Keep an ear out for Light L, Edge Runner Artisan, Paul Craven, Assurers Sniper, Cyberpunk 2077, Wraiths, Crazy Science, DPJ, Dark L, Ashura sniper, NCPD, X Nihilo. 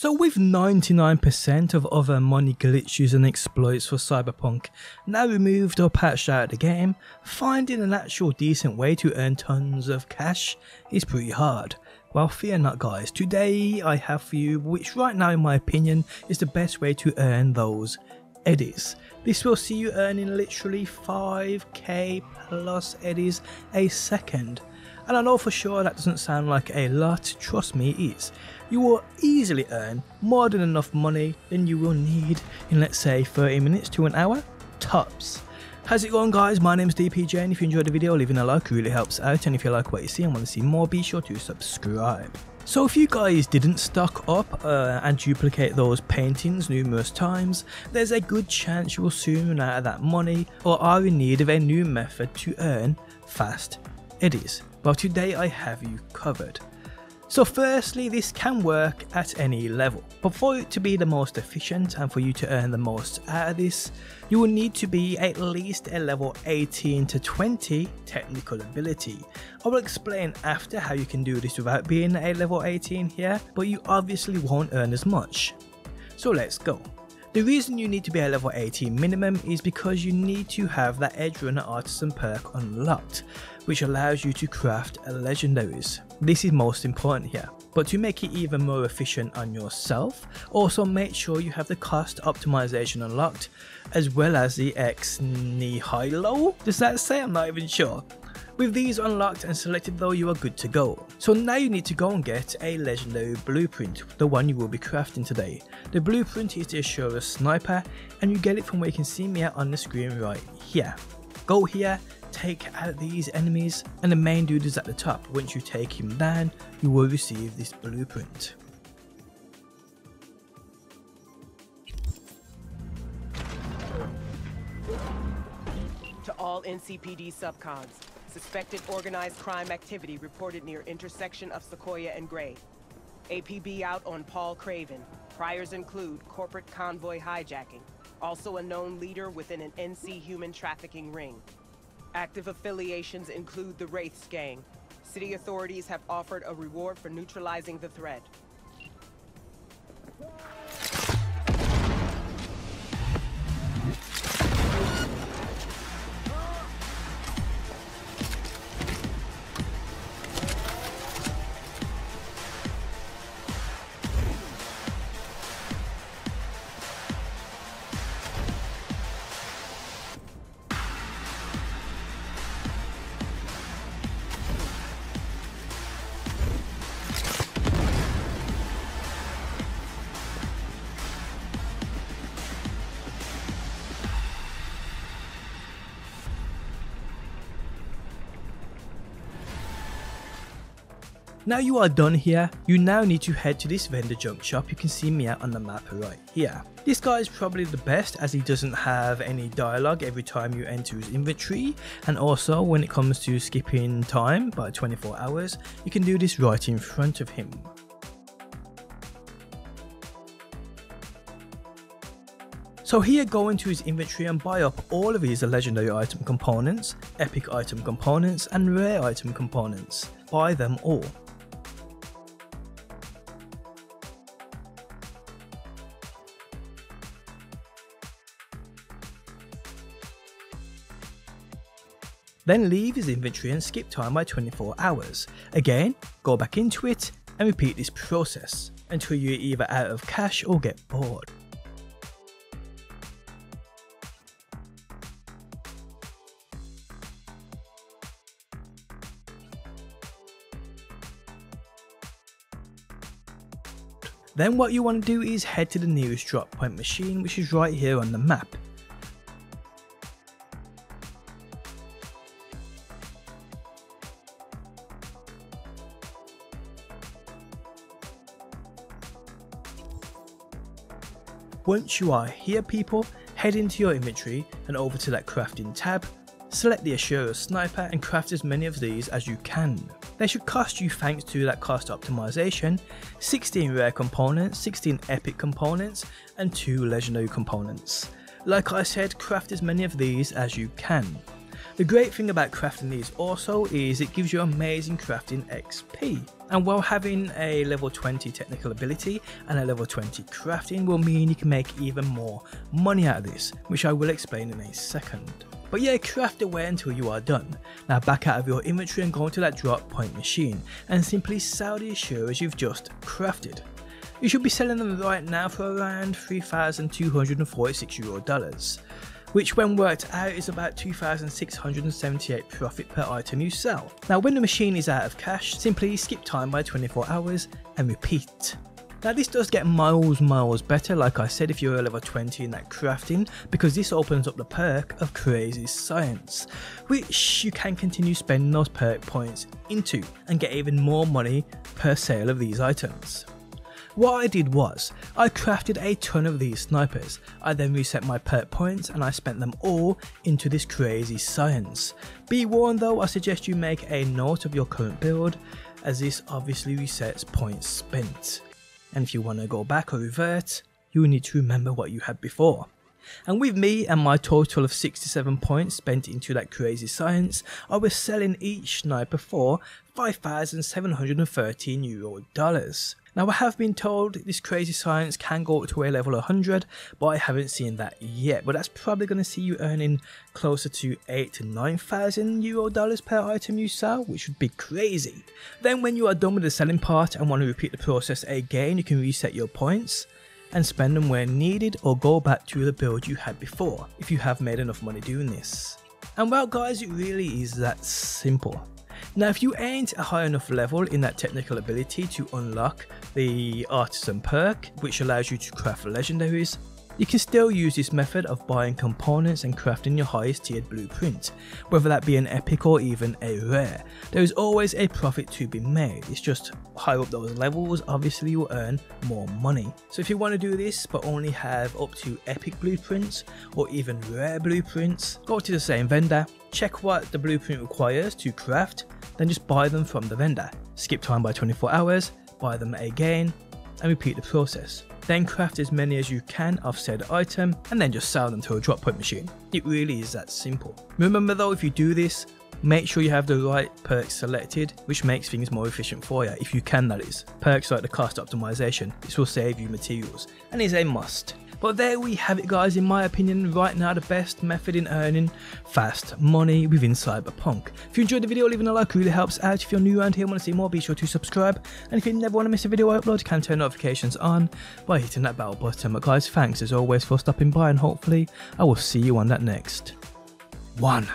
So with 99% of other money glitches and exploits for Cyberpunk now removed or patched out of the game, finding an actual decent way to earn tons of cash is pretty hard. Well, fear not guys, today I have for you which right now in my opinion is the best way to earn those eddies. This will see you earning literally 5k plus eddies a second. And I know for sure that doesn't sound like a lot, trust me it is. You will easily earn more than enough money than you will need in let's say 30 minutes to an hour, tops. How's it going guys, my name's DPJ and if you enjoyed the video leaving a like really helps out, and if you like what you see and want to see more be sure to subscribe. So if you guys didn't stock up and duplicate those paintings numerous times, there's a good chance you will soon run out of that money or are in need of a new method to earn fast eddies. Well, today I have you covered. So firstly, this can work at any level, but for it to be the most efficient and for you to earn the most out of this, you will need to be at least a level 18 to 20 technical ability. I will explain after how you can do this without being a level 18 here, but you obviously won't earn as much. So let's go. The reason you need to be at level 18 minimum is because you need to have that Edge Runner Artisan perk unlocked, which allows you to craft legendaries. This is most important here, but to make it even more efficient on yourself, also make sure you have the cost optimization unlocked, as well as the X Nihilo? Does that say? I'm not even sure. With these unlocked and selected though, you are good to go. So now you need to go and get a legendary blueprint, the one you will be crafting today. The blueprint is the Ashura Sniper and you get it from where you can see me on the screen right here. Go here, take out these enemies and the main dude is at the top. Once you take him down, you will receive this blueprint. To all NCPD subcons. Suspected organized crime activity reported near intersection of Sequoia and Gray. APB out on Paul Craven. Priors include corporate convoy hijacking. Also a known leader within an NC human trafficking ring. Active affiliations include the Wraiths gang. City authorities have offered a reward for neutralizing the threat. Now you are done here, you now need to head to this vendor junk shop. You can see me out on the map right here. This guy is probably the best as he doesn't have any dialogue every time you enter his inventory, and also when it comes to skipping time by 24 hours, you can do this right in front of him. So here go into his inventory and buy up all of his legendary item components, epic item components and rare item components. Buy them all. Then leave his inventory and skip time by 24 hours. Again, go back into it and repeat this process until you're either out of cash or get bored. Then what you want to do is head to the nearest drop point machine, which is right here on the map. Once you are here people, head into your inventory and over to that crafting tab, select the Assurers Sniper and craft as many of these as you can. They should cost you, thanks to that cost optimization, 16 rare components, 16 epic components and 2 legendary components. Like I said, craft as many of these as you can. The great thing about crafting these also is it gives you amazing crafting XP. And while having a level 20 technical ability and a level 20 crafting will mean you can make even more money out of this, which I will explain in a second. But yeah, craft away until you are done. Now back out of your inventory and go into that drop point machine and simply sell the Assurers you've just crafted. You should be selling them right now for around €3,246, which when worked out is about 2,678 profit per item you sell. Now when the machine is out of cash, simply skip time by 24 hours and repeat. Now this does get miles better, like I said, if you're a level 20 in that crafting, because this opens up the perk of Crazy Science, which you can continue spending those perk points into and get even more money per sale of these items. What I did was, I crafted a ton of these snipers, I then reset my perk points and I spent them all into this Crazy Science. Be warned though, I suggest you make a note of your current build, as this obviously resets points spent. And if you want to go back or revert, you will need to remember what you had before. And with me and my total of 67 points spent into that Crazy Science, I was selling each sniper for €5,713. Now I have been told this Crazy Science can go up to a level 100, but I haven't seen that yet, but that's probably going to see you earning closer to €8,000 to €9,000 per item you sell, which would be crazy. Then when you are done with the selling part and want to repeat the process again, you can reset your points and spend them where needed or go back to the build you had before if you have made enough money doing this. And well guys, it really is that simple. Now if you ain't a high enough level in that technical ability to unlock the Artisan perk, which allows you to craft legendaries, you can still use this method of buying components and crafting your highest tiered blueprint, whether that be an epic or even a rare. There is always a profit to be made, it's just higher up those levels obviously you'll earn more money. So if you want to do this but only have up to epic blueprints or even rare blueprints, go to the same vendor, check what the blueprint requires to craft, then just buy them from the vendor. Skip time by 24 hours, buy them again and repeat the process. Then craft as many as you can of said item and then just sell them to a drop point machine. It really is that simple. Remember though, if you do this, make sure you have the right perks selected, which makes things more efficient for you, if you can that is. Perks like the cost optimization, this will save you materials and is a must. But there we have it guys, in my opinion right now the best method in earning fast money within Cyberpunk. If you enjoyed the video, leaving a like really helps out. If you're new around here and want to see more, be sure to subscribe, and if you never want to miss a video I upload, you can turn notifications on by hitting that bell button. But guys, thanks as always for stopping by, and hopefully I will see you on that next one.